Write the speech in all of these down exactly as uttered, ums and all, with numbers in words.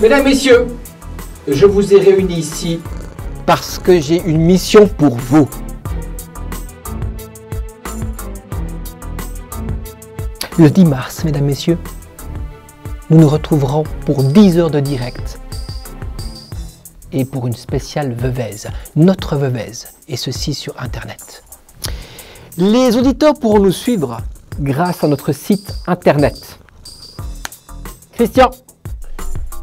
Mesdames, Messieurs, je vous ai réunis ici parce que j'ai une mission pour vous. Le dix mars, Mesdames, Messieurs, nous nous retrouverons pour dix heures de direct et pour une spéciale Veveyse, notre Veveyse, et ceci sur Internet. Les auditeurs pourront nous suivre grâce à notre site Internet. Christian?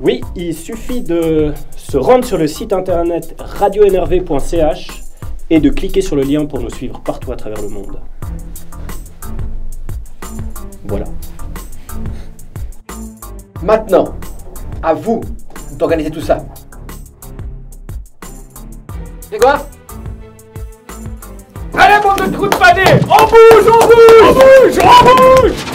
Oui, il suffit de se rendre sur le site Internet radio n r v point c h et de cliquer sur le lien pour nous suivre partout à travers le monde. Voilà. Maintenant, à vous d'organiser tout ça. Grégoire? Allez, bande de trous de panier! On bouge, on bouge! On bouge, on bouge!